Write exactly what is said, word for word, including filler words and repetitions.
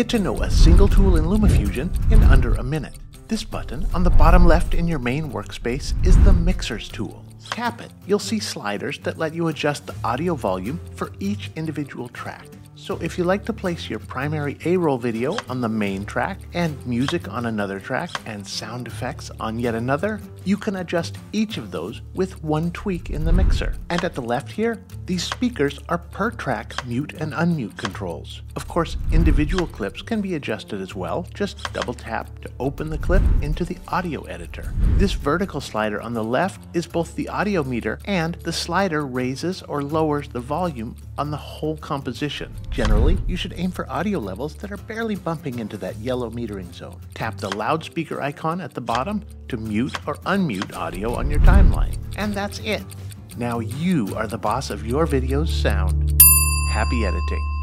Get to know a single tool in LumaFusion in under a minute. This button on the bottom left in your main workspace is the Mixers tool. Tap it. You'll see sliders that let you adjust the audio volume for each individual track. So if you like to place your primary A-roll video on the main track and music on another track and sound effects on yet another, you can adjust each of those with one tweak in the mixer. And at the left here, these speakers are per track mute and unmute controls. Of course, individual clips can be adjusted as well. Just double tap to open the clip into the audio editor. This vertical slider on the left is both the audio meter and the slider raises or lowers the volume on the whole composition. Generally, you should aim for audio levels that are barely bumping into that yellow metering zone. Tap the loudspeaker icon at the bottom to mute or unmute audio on your timeline. And that's it. Now you are the boss of your video's sound. Happy editing.